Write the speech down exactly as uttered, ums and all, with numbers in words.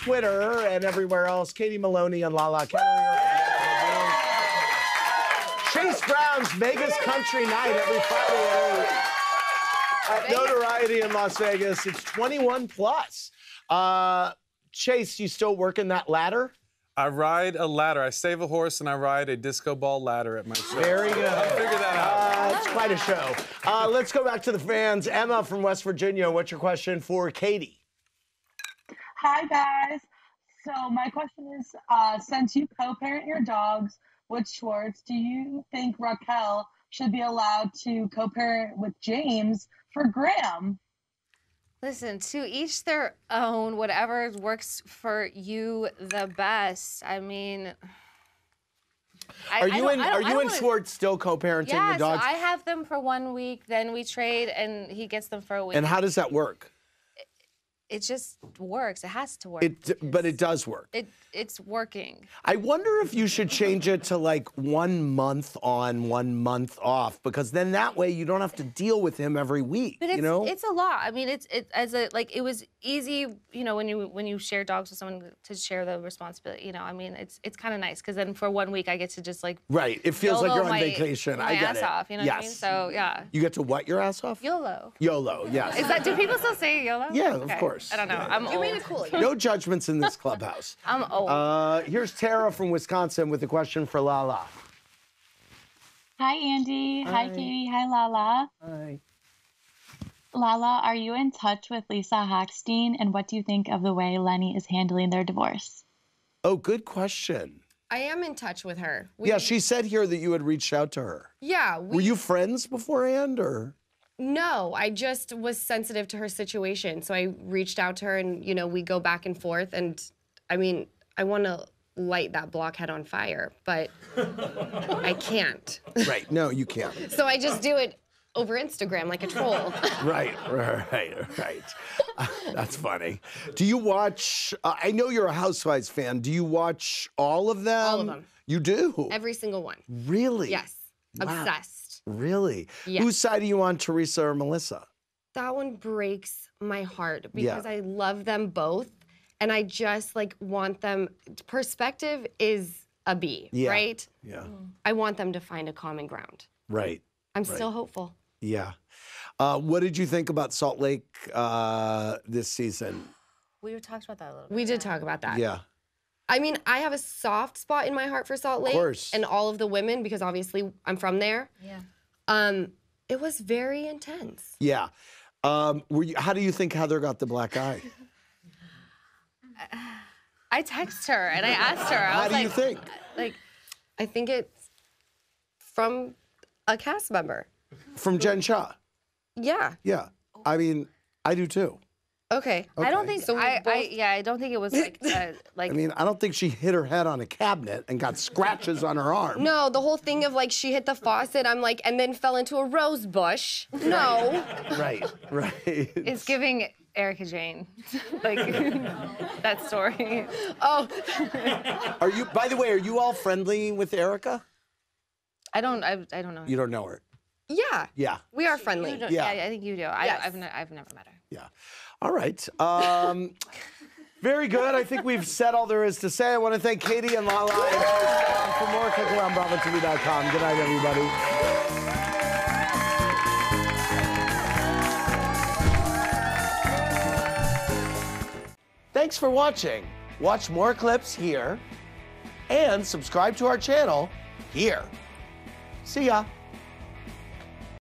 Twitter and everywhere else. Katie Maloney and Lala Kent. Chase Brown's Vegas Country Night every Friday at Notoriety in Las Vegas. It's twenty-one plus. Uh, Chase, you still working that ladder? I ride a ladder. I save a horse and I ride a disco ball ladder at my show. Very good. I figured that out. Uh, it's quite a show. Uh, let's go back to the fans. Emma from West Virginia, what's your question for Katie? Hi, guys. So my question is, uh, since you co-parent your dogs with Schwartz, do you think Raquel should be allowed to co-parent with James for Graham? Listen, to each their own, whatever works for you the best. I mean, I, are you I and are you and Schwartz still co-parenting yeah, the dogs? Yeah, so I have them for one week, then we trade, and he gets them for a week. And how does that work? It, it just works. It has to work. It, but it does work. It it's working. I wonder if you should change it to like one month on, one month off, because then that way you don't have to deal with him every week. But it's, you know, it's a lot. I mean, it's it as a like it was easy, you know, when you when you share dogs with someone to share the responsibility. You know, I mean, it's it's kind of nice because then for one week I get to just like right. It feels YOLO like you're on my, vacation. My I get ass it. Off, you know yes. what I mean? So yeah. You get to what your ass off? YOLO. YOLO. Yes. Is that do people still say YOLO? Yeah, okay. Of course. I don't know. Yeah. I'm you made it cool. No judgments in this clubhouse. I'm old. Uh, here's Tara from Wisconsin with a question for Lala. Hi, Andy. Hi, Hi Katie. Hi, Lala. Hi. Lala, are you in touch with Lisa Hochstein, and what do you think of the way Lenny is handling their divorce? Oh, good question. I am in touch with her. We, yeah, she said here that you had reached out to her. Yeah. We, Were you friends beforehand, or...? No, I just was sensitive to her situation, so I reached out to her, and, you know, we go back and forth, and, I mean... I want to light that blockhead on fire, but I can't. Right. No, you can't. So I just do it over Instagram like a troll. Right, right, right. Uh, that's funny. Do you watch, uh, I know you're a Housewives fan. Do you watch all of them? All of them. You do? Every single one. Really? Yes. Wow. Obsessed. Really? Yes. Whose side are you on, Teresa or Melissa? That one breaks my heart because yeah. I love them both. And I just, like, want them... Perspective is a B, yeah. right? Yeah. Mm. I want them to find a common ground. Right. I'm right. still hopeful. Yeah. Uh, what did you think about Salt Lake uh, this season? We were talked about that a little bit. We did talk about that. Yeah. I mean, I have a soft spot in my heart for Salt Lake. Of course. And all of the women, because obviously I'm from there. Yeah. Um, it was very intense. Yeah. Um, were you, how do you think Heather got the black eye? I texted her and I asked her. I How was do like, you think? Like, I think it's from a cast member. From Jen Shah. Yeah. Yeah. I mean, I do too. Okay. okay. I don't think so. I, both... I yeah. I don't think it was like uh, like. I mean, I don't think she hit her head on a cabinet and got scratches on her arm. No, the whole thing of like she hit the faucet. I'm like, and then fell into a rose bush. No. Right. Right. It's giving. Erica Jane, like that story. Oh, are you? By the way, are you all friendly with Erica? I don't. I, I don't know. Her. You don't know her. Yeah. Yeah. We are friendly. Yeah. yeah. I think you do. Yes. I, I've ne I've never met her. Yeah. All right. Um, very good. I think we've said all there is to say. I want to thank Katie and Lala. And for more, click around bravo T V dot com. Good night, everybody. Thanks for watching. Watch more clips here and subscribe to our channel here. See ya.